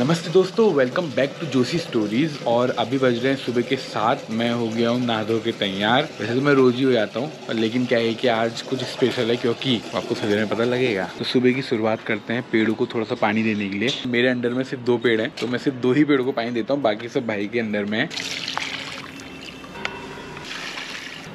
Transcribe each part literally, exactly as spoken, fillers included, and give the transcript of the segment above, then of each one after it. नमस्ते दोस्तों, welcome back to Joshi stories. और अभी बज रहे हैं सुबह के सात। मैं हो गया हूँ नहा धो के तैयार। वैसे तो मैं रोज ही हो जाता हूँ, लेकिन क्या है कि आज कुछ स्पेशल है क्योंकि आपको सवेरे में पता लगेगा। तो सुबह की शुरुआत करते हैं पेड़ों को थोड़ा सा पानी देने के लिए। मेरे अंडर में सिर्फ दो पेड़ हैं तो मैं सिर्फ दो ही पेड़ों को पानी देता हूँ, बाकी सब भाई के अंडर में है।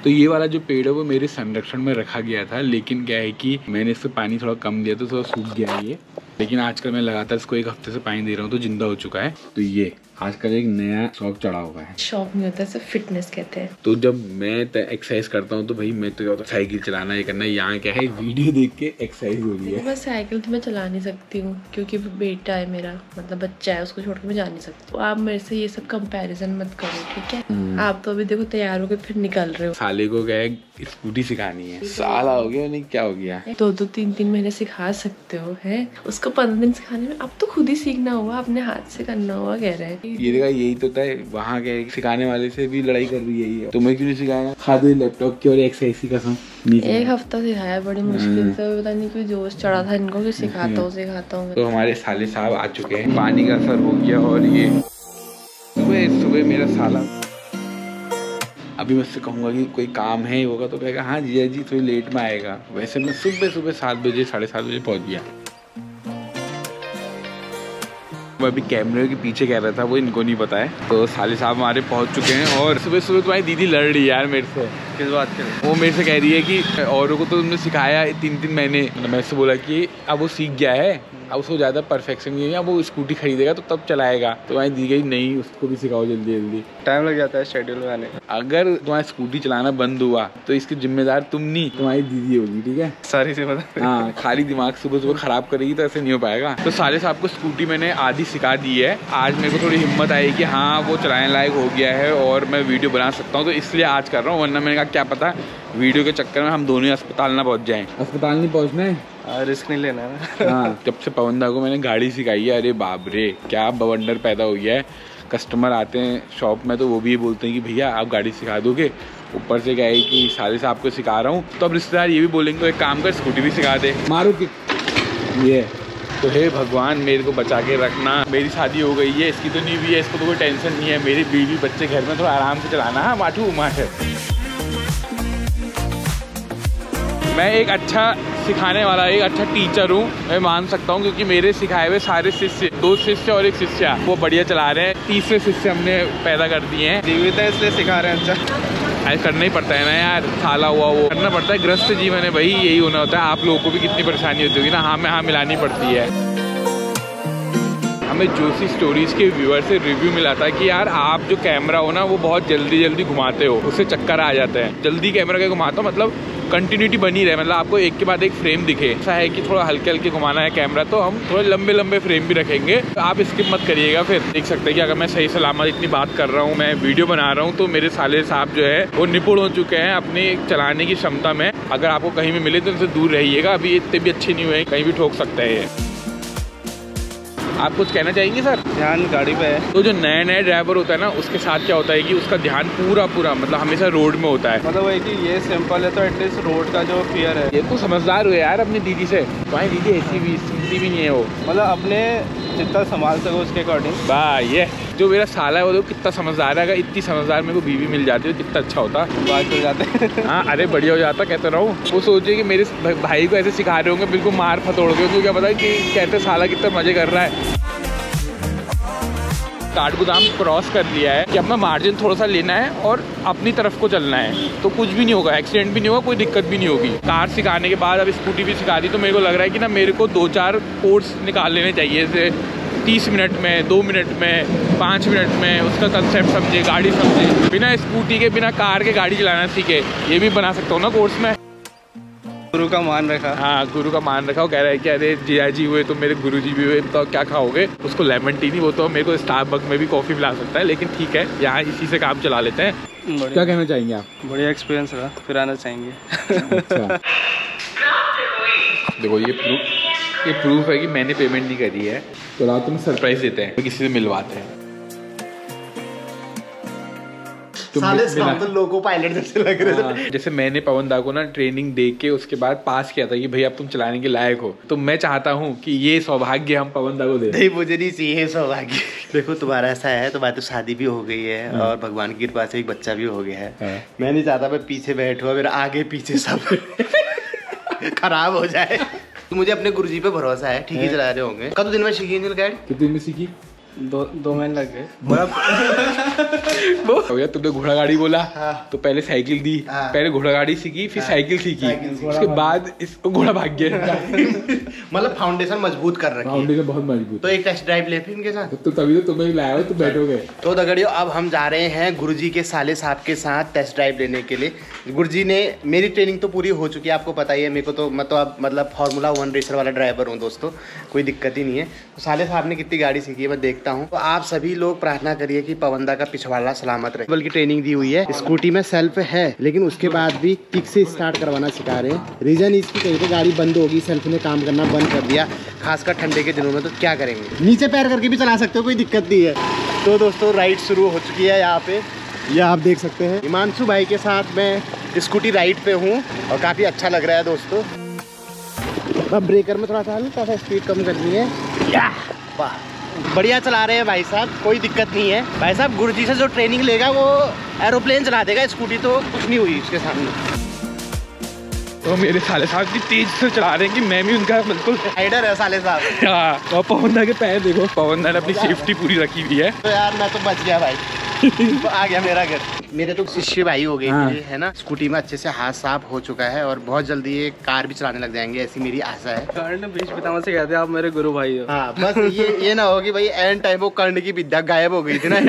तो ये वाला जो पेड़ है वो मेरे संरक्षण में रखा गया था, लेकिन क्या है कि मैंने इससे पानी थोड़ा कम दिया तो थोड़ा सूख गया ये। लेकिन आजकल मैं लगातार इसको एक हफ्ते से पानी दे रहा हूँ तो जिंदा हो चुका है। तो ये आजकल एक नया शौक चढ़ा हुआ है। शौक नहीं होता, सिर्फ फिटनेस कहते हैं। तो जब मैं एक्सरसाइज करता हूँ तो भाई मैं तो साइकिल चलाना ये करना, यहाँ क्या है वीडियो देख के एक्सरसाइज हो रही है। मैं साइकिल तो मैं चला नहीं सकती हूँ क्योंकि बेटा है मेरा, मतलब बच्चा है, उसको छोड़ के मैं जा नहीं सकती। तो आप मेरे से ये सब कंपेरिजन मत करो, ठीक है? आप तो अभी देखो तैयार होकर फिर निकल रहे हो। साले को क्या है स्कूटी सिखानी है, साला हो गया नहीं क्या हो गया। दो दो तीन तीन महीने सिखा सकते हो, है उसको पंद्रह दिन सिखाने में। अब तो खुद ही सीखना हुआ, अपने हाथ से करना हुआ। कह रहे हैं ये देखा, यही तो था वहाँ के सिखाने वाले से भी लड़ाई कर रही है ये। तो मैं क्यों नहीं सिखाया? खाते लैपटॉप की और एक्सरसाइज की कसम। एक हफ्ता सिखाया बड़ी मुश्किल से, पता नहीं क्यों जोश चढ़ा था इनको कि सिखाता हूँ सिखाता हूँ। तो हमारे साले साहब आ चुके हैं, पानी का असर हो गया। और ये सुबह सुबह मेरा साला, अभी मैं उससे कहूँगा कि कोई काम है होगा तो कहेगा हाँ जी जी थोड़ी लेट में आएगा। वैसे मैं सुबह सुबह सात बजे साढ़े सात बजे पहुँच गया। अभी कैमरे के पीछे कह रहा था वो, इनको नहीं पता है। तो साले साहब हमारे पहुंच चुके हैं। और सुबह सुबह तुम्हारी दीदी लड़ रही है यार मेरे से। किस बात के? वो मेरे से कह रही है कि औरों को तो तुमने सिखाया तीन तीन महीने। मैं उससे बोला कि अब वो सीख गया है, अब उसको ज़्यादा परफेक्शन नहीं है, अब वो स्कूटी खरीदेगा तो तब चलाएगा। तुम्हारी दी गई नहीं, उसको भी सिखाओ जल्दी जल्दी। टाइम लग जाता है शेड्यूल में आने। अगर तुम्हारा स्कूटी चलाना बंद हुआ तो इसकी जिम्मेदार तुम नहीं, तुम्हारी दीदी होगी, ठीक है? सारी से पता। हाँ, खाली दिमाग सुबह सुबह खराब करेगी तो ऐसे नहीं हो पाएगा। तो साले साहब को स्कूटी मैंने आधी सिखा दी है। आज मेरे को थोड़ी हिम्मत आई कि हाँ वो चलाने लायक हो गया है और मैं वीडियो बना सकता हूँ, तो इसलिए आज कर रहा हूँ। वरना मैंने कहा क्या पता वीडियो के चक्कर में हम दोनों ही अस्पताल ना पहुँच जाएँ। अस्पताल नहीं पहुँचना है, रिस्क नहीं लेना है। हाँ, जब से पवन दा को मैंने गाड़ी सिखाई है, अरे बाप रे क्या बवंडर पैदा हो गया है। कस्टमर आते हैं शॉप में तो वो भी बोलते हैं कि भैया आप गाड़ी सिखा दोगे। ऊपर से क्या है कि साले साहब को सिखा रहा हूँ तो अब रिश्तेदार ये भी बोलेंगे एक काम कर स्कूटी भी सिखा दे, मारो कि ये। तो हे भगवान मेरे को बचा के रखना। मेरी शादी हो गई है, इसकी तो नहीं हुई है, इसको तो कोई टेंशन नहीं है। मेरी बीवी बच्चे घर में, थोड़ा आराम से चलाना। हाँ माठू उमा है। मैं एक अच्छा सिखाने वाला, एक अच्छा टीचर हूँ मैं मान सकता हूँ, क्योंकि मेरे सिखाए हुए सारे शिष्य, दो शिष्य और एक शिष्या, वो बढ़िया चला रहे हैं। तीसरे शिष्य हमने पैदा कर दिए हैं। जीवित है इसलिए सिखा रहे हैं। अच्छा ऐसा करना ही पड़ता है ना यार, थाला हुआ वो करना पड़ता है। ग्रस्त जीवन है भाई, यही होना होता है। आप लोगों को भी कितनी परेशानी होती होगी ना। हाँ में हाँ मिलानी पड़ती है। हमें जोशी स्टोरीज़ के व्यूअर से रिव्यू मिला था कि यार आप जो कैमरा हो ना वो बहुत जल्दी जल्दी घुमाते हो, उससे चक्कर आ जाते हैं। जल्दी कैमरा के घुमाता हो मतलब कंटिन्यूटी बनी रहे, मतलब आपको एक के बाद एक फ्रेम दिखे। ऐसा है कि थोड़ा हल्के हल्के घुमाना है कैमरा तो हम थोड़े लंबे लंबे फ्रेम भी रखेंगे। तो आप स्किप मत करिएगा। फिर देख सकते हैं कि अगर मैं सही सलामत इतनी बात कर रहा हूँ, मैं वीडियो बना रहा हूँ, तो मेरे साले साहब जो है वो निपुण हो चुके हैं अपने चलाने की क्षमता में। अगर आपको कहीं भी मिले तो उनसे दूर रहिएगा, अभी इतने भी अच्छे नहीं हुए, कहीं भी ठोक सकता है ये। आप कुछ कहना चाहेंगे सर? ध्यान गाड़ी पे है। तो जो नया नया ड्राइवर होता है ना उसके साथ क्या होता है कि उसका ध्यान पूरा पूरा मतलब हमेशा रोड में होता है। मतलब वही कि ये सिंपल है तो एटलीस्ट रोड का जो फियर है। ये तो समझदार हुए यार अपनी दीदी से। भाई दीदी ऐसी भी सुनती भी नहीं है वो, मतलब अपने जितना संभाल सको उसके अकॉर्डिंग। भाई ये जो मेरा साला है वो देखो कितना समझदार है। अगर इतनी समझदार मेरे को बीवी मिल जाती है कितना अच्छा होता, बात हो जाता। हाँ अरे बढ़िया हो जाता, कहते रहो। वो सोचे कि मेरे भाई को ऐसे सिखा रहे होंगे बिल्कुल मार फतोड़ के, क्योंकि क्या पता कि कहते साला कितना मजे कर रहा है। काठगोदाम क्रॉस कर लिया है कि अपना मार्जिन थोड़ा सा लेना है और अपनी तरफ को चलना है, तो कुछ भी नहीं होगा, एक्सीडेंट भी नहीं होगा, कोई दिक्कत भी नहीं होगी। कार सिखाने के बाद अब स्कूटी भी सिखा दी तो मेरे को लग रहा है कि ना मेरे को दो चार कोर्स निकाल लेने चाहिए, जैसे तीस मिनट में, दो मिनट में, पाँच मिनट में उसका कंसेप्ट समझे, गाड़ी समझे। बिना स्कूटी के बिना कार के गाड़ी चलाना सीखे, ये भी बना सकता हूँ ना कोर्स में। गुरु का मान रखा। हाँ गुरु का मान रखा। वो कह रहा है कि अरे जिया जी हुए तो मेरे गुरु जी भी हुए, तो क्या खाओगे? उसको लेमन टी नहीं, वो तो मेरे को स्टारबक्स में भी कॉफ़ी पिला सकता है, लेकिन ठीक है यहाँ इसी से काम चला लेते हैं। क्या कहना चाहेंगे आप? बढ़िया एक्सपीरियंस रहा, फिर आना चाहेंगे। देखो ये ये प्रूफ है कि मैंने पेमेंट नहीं करी है। तो रात में सरप्राइज देते हैं, किसी से मिलवाते हैं। साले स्कैंडल लोगों पायलट जैसे लग रहे थे। जैसे मैंने पवन दा को ना ट्रेनिंग दे के उसके बाद पास किया था कि भैया अब तुम चलाने के लायक हो, तो मैं चाहता हूँ कि ये सौभाग्य हम पवन दा को दे। नहीं मुझे नहीं चाहिए सौभाग्य। देखो तुम्हारा ऐसा है, तुम्हारी तो शादी भी हो गई है और भगवान की कृपा से एक बच्चा भी हो गया है। मैं नहीं चाहता मैं पीछे बैठूँ, मेरा आगे पीछे सब खराब हो जाए। मुझे अपने गुरुजी पे भरोसा है, ठीक ही चला रहे होंगे। कब दिन में सीखी एंजल गाइड? कितने दिन में सीखी? दो दो महीने लग गए। भैया तुमने घोड़ा गाड़ी बोला, हाँ। तो पहले साइकिल दी, हाँ। पहले घोड़ा गाड़ी सीखी, फिर हाँ। साइकिल सीखी, उसके बाद इस घोड़ा भाग गया। मतलब फाउंडेशन मजबूत कर रखी है। फाउंडेशन बहुत मजबूत। तो एक टेस्ट ड्राइव ले फिर इनके साथ, तो तभी तो तुम्हें लाया हो, तुम बैठोगे। तो दगड़ियों अब हम जा रहे हैं गुरुजी के साले साहब के साथ टेस्ट ड्राइव लेने के लिए। गुरुजी ने मेरी ट्रेनिंग तो पूरी हो चुकी है, आपको पता ही है मेरे को, तो मतलब मतलब फार्मूला वन रेसर वाला ड्राइवर हूँ दोस्तों, कोई दिक्कत ही नहीं है। साले साहब ने कितनी गाड़ी सीखी है मैं देखता हूँ। तो आप सभी लोग प्रार्थना करिए कि पवन दा का पिछवाड़ा सलामत रहे। बल्कि ट्रेनिंग दी हुई है, स्कूटी में सेल्फ है, लेकिन उसके बाद भी किक से स्टार्ट करवाना सिखा रहे हैं। रीजन इसकी कहीं पे गाड़ी बंद होगी, सेल्फ ने काम करना बंद कर दिया, खासकर ठंडे के दिनों में, तो क्या करेंगे, नीचे पैर करके भी चला सकते हो, कोई दिक्कत नहीं है। तो दोस्तों राइड शुरू हो चुकी है यहाँ पे, यह आप देख सकते हैं। हिमांशु भाई के साथ मैं स्कूटी राइड पे हूँ और काफ़ी अच्छा लग रहा है दोस्तों। अब ब्रेकर में थोड़ा सा हल्का सा स्पीड कम करनी है। वाह बढ़िया चला रहे हैं भाई साहब, कोई दिक्कत नहीं है। भाई साहब गुरुजी से जो ट्रेनिंग लेगा वो एरोप्लेन चला देगा, स्कूटी तो कुछ नहीं हुई उसके सामने। तो मेरे साले साहब की तेज से चला रहे हैं कि मैं भी उनका बिल्कुल राइडर है साले साहब। हाँ और पवन दा के पैर देखो, पवन दा ने अपनी सेफ्टी पूरी रखी हुई है। तो यार मैं तो बच गया भाई, तो आ गया मेरा घर। मेरे तो शिष्य भाई हो गए है ना, स्कूटी में अच्छे से हाथ साफ हो चुका है और बहुत जल्दी ये कार भी चलाने लग जाएंगे, ऐसी मेरी आशा है। कर्ण भीष्म पितामह से कहते हैं आप मेरे गुरु भाई हो। हाँ बस ये ये ना हो कि भाई एंड टाइम वो कर्ण की विद्या गायब हो गई थी ना,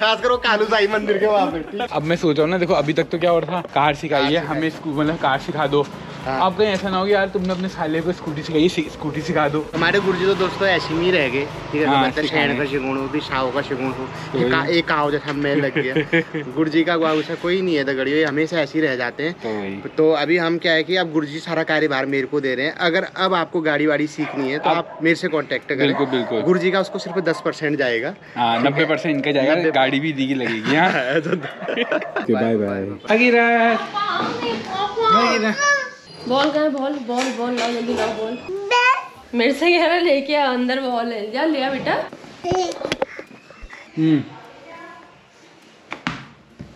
खास करो कालू साई मंदिर के वहाँ पे। अब मैं सोच रहा हूँ ना, देखो अभी तक तो क्या हो रहा था, कार सिखाई है हमें, मतलब कार सिखा दो। आप कहीं ऐसा ना हो यार तुमने अपने साले को स्कूटी सिखाई, स्कूटी सिखा दो। हमारे गुरुजी तो दोस्तों ऐसे ही रह गए, ठीक है, मतलब शहर का शिगुण हो, भी शाओ का शिगुण हो, एक आओ जैसा मैं लग गया। गुरुजी का गुआ गुस्सा कोई नहीं है दगड़ियों, ये हमेशा ऐसे ही रह जाते हैं। तो अभी हम क्या है कि अब गुरुजी सारा कार्यभार मेरे को दे रहे हैं। अगर अब आपको गाड़ी वाड़ी सीखनी है तो आप मेरे से कॉन्टेक्ट करें। बिल्कुल बिल्कुल, गुरुजी का उसको सिर्फ दस परसेंट जाएगा, नब्बे परसेंट इनका जाएगा, गाड़ी भी दी लगेगी। Bye bye. बॉल कहाँ है? बॉल बॉल बॉल लाओ जल्दी, लाओ बॉल। मेरे से कह रहा लेके आ अंदर बॉल है, जा लिया बेटा। हम्म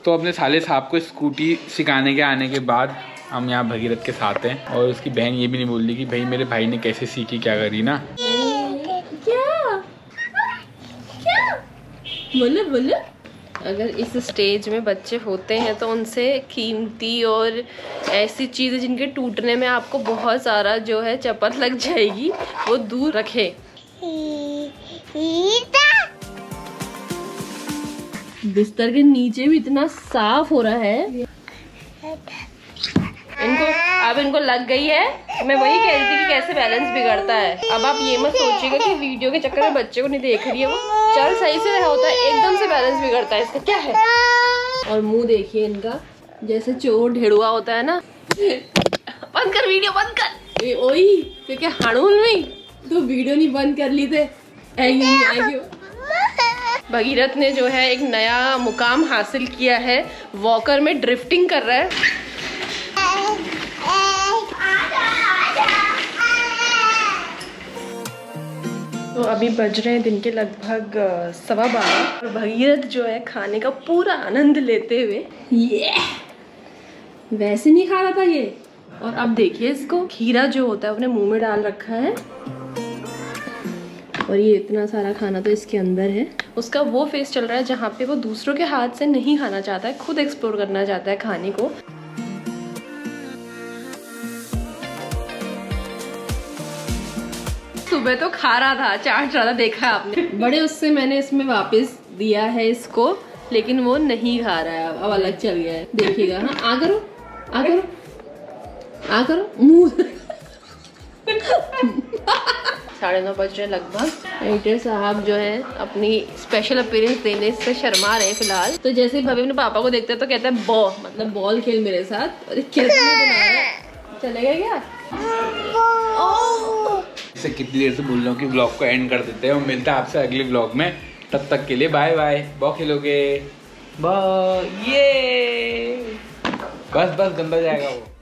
तो अपने साले साहब को स्कूटी सिखाने के आने के बाद हम यहाँ भगीरथ के साथ हैं और उसकी बहन ये भी नहीं बोल रही कि भाई मेरे भाई ने कैसे सीखी क्या करी ना। क्या क्या बोलो बोलो। अगर इस स्टेज में बच्चे होते हैं तो उनसे कीमती और ऐसी चीज़ें जिनके टूटने में आपको बहुत सारा जो है चपत लग जाएगी वो दूर रखें। बिस्तर के नीचे भी इतना साफ हो रहा है। इनको अब इनको लग गई है, मैं वही कह रही थी कि कैसे बैलेंस बिगड़ता है। अब आप ये मत सोचिएगा कि वीडियो के चक्कर में बच्चे को नहीं देख रही है, वो चल सही से रहा होता है, एकदम से बैलेंस बिगड़ता है इसका, क्या है। और मुंह देखिए इनका, जैसे चोर ढेड़ुआ होता है ना। बंद कर वीडियो, बंद कर। ए ओई तो क्या हाणूल में तो वीडियो नहीं बंद कर ली थे। भगीरथ ने जो है एक नया मुकाम हासिल किया है, वॉकर में ड्रिफ्टिंग कर रहा है। तो अभी बज रहे हैं दिन के लगभग सवा बारह और भगीरथ जो है खाने का पूरा आनंद लेते हुए, ये वैसे नहीं खा रहा था ये। और अब देखिए इसको, खीरा जो होता है अपने मुंह में डाल रखा है और ये इतना सारा खाना तो इसके अंदर है। उसका वो फेस चल रहा है जहाँ पे वो दूसरों के हाथ से नहीं खाना चाहता है, खुद एक्सप्लोर करना चाहता है खाने को। सुबह तो खा रहा था, चाट रहा था, देखा आपने। बड़े उससे मैंने इसमें वापस दिया है इसको, लेकिन वो नहीं खा रहा है, अब अलग चल गया है, देखिएगा। हाँ आ करो आ करो आ करो मुंह। साढ़े नौ बज रहे लगभग, एडिटर साहब जो है अपनी स्पेशल अपीयरेंस देने से शर्मा रहे हैं फिलहाल। तो जैसे भभी ने पापा को देखते हैं तो कहता है बॉ, मतलब बॉल खेल मेरे साथ। और चले गए क्या? इससे कितनी देर से बोल रहा हूँ कि ब्लॉग को एंड कर देते हैं और मिलता है आपसे अगले ब्लॉग में। तब तक के लिए बाय बाय। बॉल खेलोगे? बाय। ये बस बस गंदा जाएगा वो।